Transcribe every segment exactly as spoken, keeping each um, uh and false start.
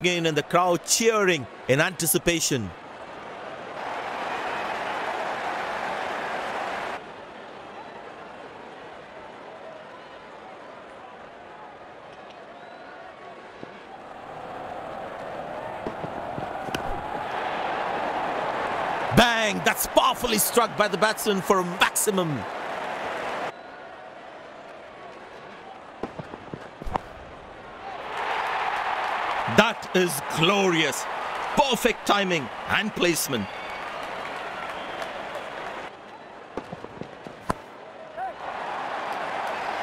Again, and the crowd cheering in anticipation. Bang! That's powerfully struck by the batsman for a maximum. That is glorious. Perfect timing and placement.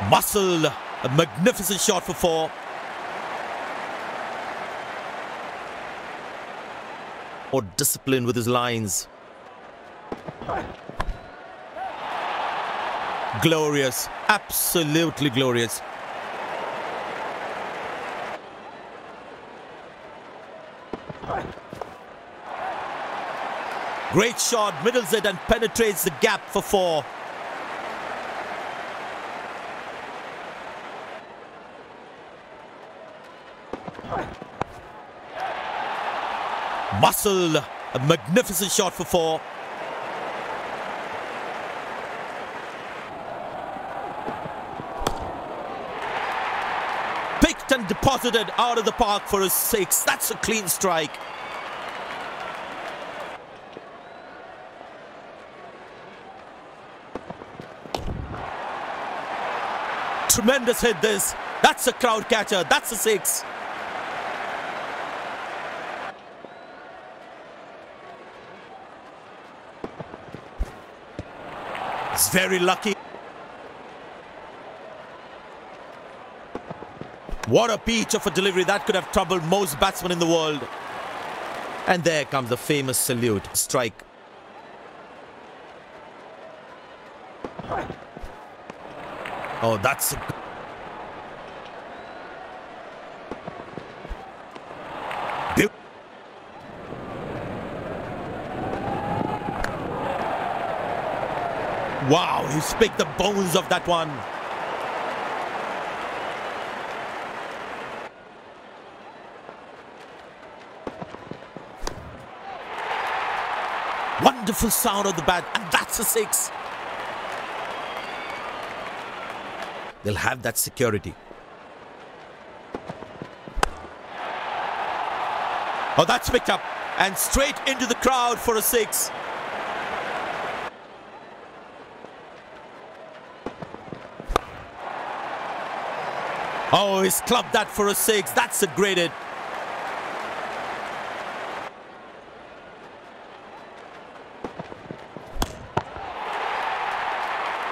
Muscle, a magnificent shot for four. Or discipline with his lines. Glorious, absolutely glorious. Great shot, middles it and penetrates the gap for four. Muscle, a magnificent shot for four. Picked and deposited out of the park for a six. That's a clean strike. Tremendous hit this. That's a crowd catcher. That's a six. It's very lucky. What a peach of a delivery. That could have troubled most batsmen in the world. And there comes the famous salute. Strike. Oh, that's a... Wow, he's picked the bones of that one. Wonderful sound of the bat, and that's a six. They'll have that security. Oh, that's picked up and straight into the crowd for a six. Oh, he's clubbed that for a six. That's a great hit.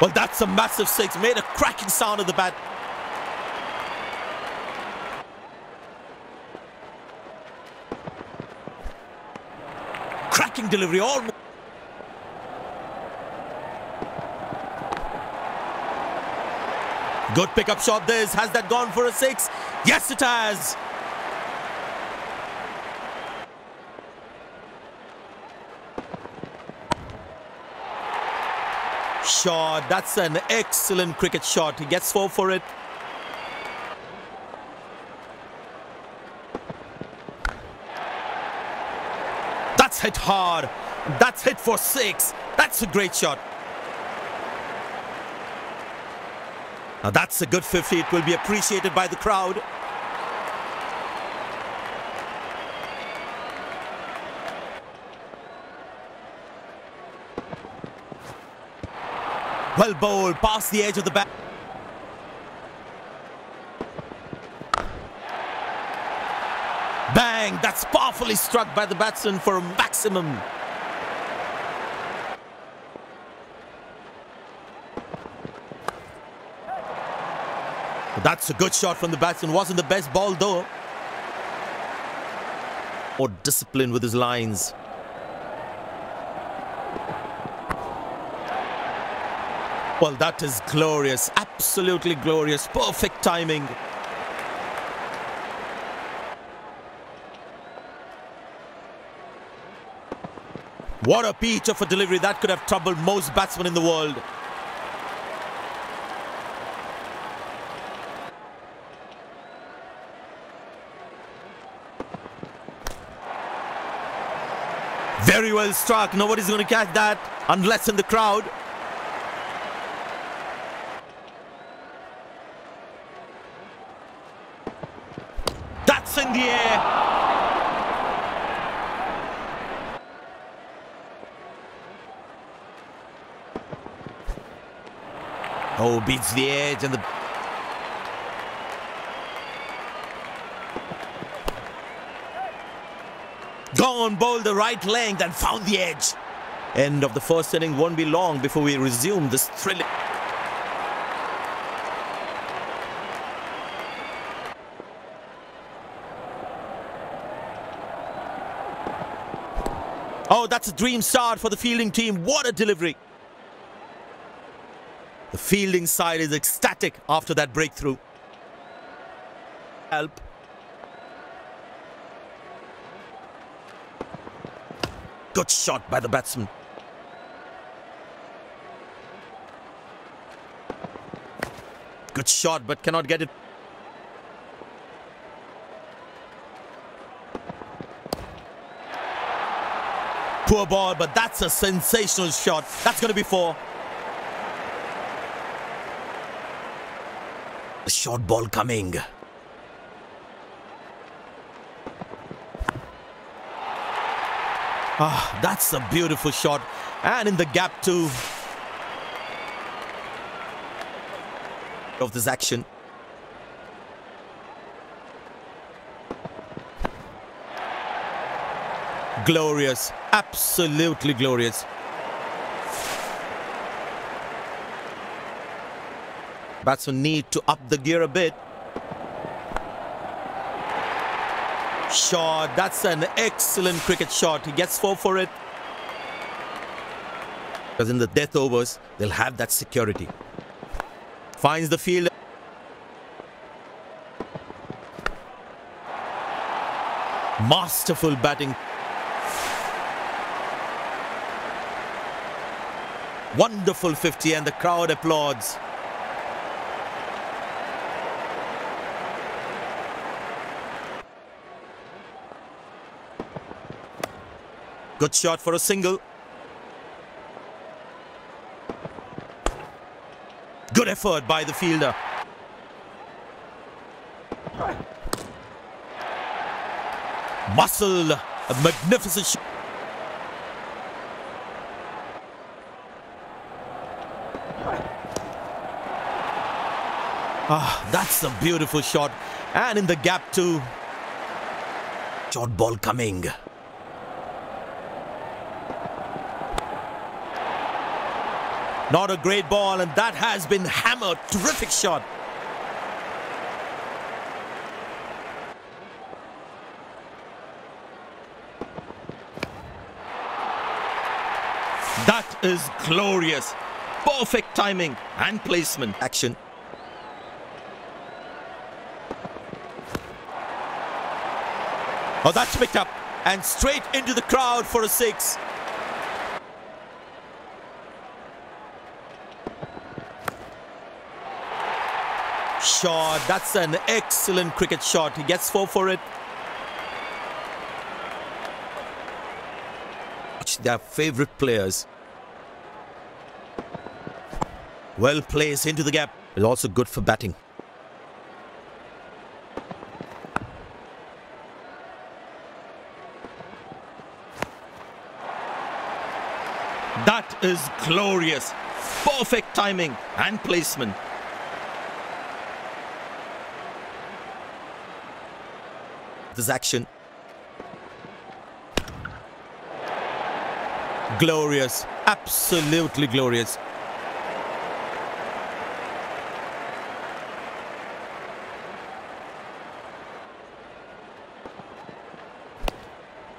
Well, that's a massive six. Made a cracking sound of the bat. Cracking delivery. All. Good pickup shot this. Has that gone for a six? Yes, it has. Shot. That's an excellent cricket shot. He gets four for it. That's hit hard. That's hit for six. That's a great shot. Now that's a good fifty. It will be appreciated by the crowd. Well bowled, past the edge of the bat. Bang! That's powerfully struck by the batsman for a maximum. That's a good shot from the batsman. Wasn't the best ball though. Or discipline with his lines. Well, that is glorious. Absolutely glorious. Perfect timing. What a peach of a delivery. That could have troubled most batsmen in the world. Very well struck. Nobody's going to catch that unless in the crowd. That's in the air. Oh, beats the edge and the... Gone, bowled the right length and found the edge. End of the first inning won't be long before we resume this thrilling... Oh, that's a dream start for the fielding team. What a delivery. The fielding side is ecstatic after that breakthrough. Help. Good shot by the batsman. Good shot, but cannot get it. Poor ball, but that's a sensational shot. That's going to be four. A short ball coming. Ah, that's a beautiful shot. And in the gap too. Of this action. Glorious. Absolutely glorious. Batsmen need to up the gear a bit. Shot. That's an excellent cricket shot. He gets four for it. Because in the death overs, they'll have that security. Finds the field. Masterful batting. Wonderful fifty and the crowd applauds. Good shot for a single. Good effort by the fielder. Muscle, a magnificent shot. Ah, that's a beautiful shot. And in the gap too. Short ball coming. Not a great ball, and that has been hammered. Terrific shot. That is glorious. Perfect timing and placement. Action. Oh, that's picked up. And straight into the crowd for a six. Shot. That's an excellent cricket shot. He gets four for it. Watch their favourite players. Well placed into the gap. It's also good for batting. That is glorious. Perfect timing and placement. This action. Glorious. Absolutely glorious.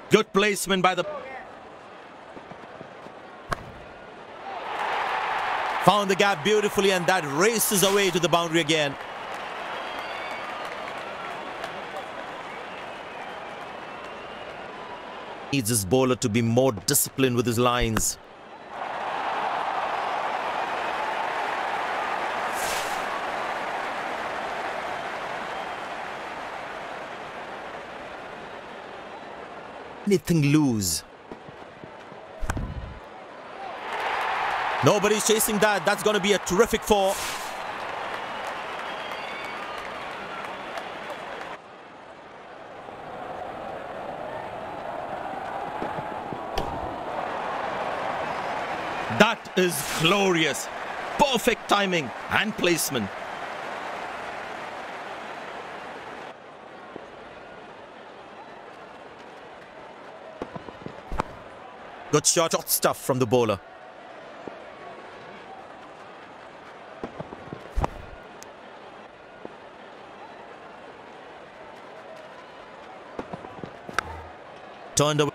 Good placement by the... Found the gap beautifully and that races away to the boundary again. Needs his bowler to be more disciplined with his lines. Anything loose. Nobody's chasing that. That's going to be a terrific four. That is glorious. Perfect timing and placement. Good shot off stuff from the bowler. Turned away.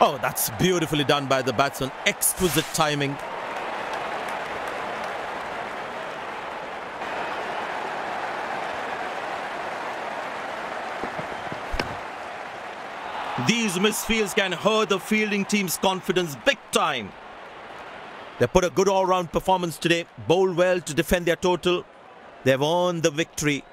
Oh, that's beautifully done by the batsman. Exquisite timing. These misfields can hurt the fielding team's confidence big time. They put a good all-round performance today, bowled well to defend their total. They've earned the victory.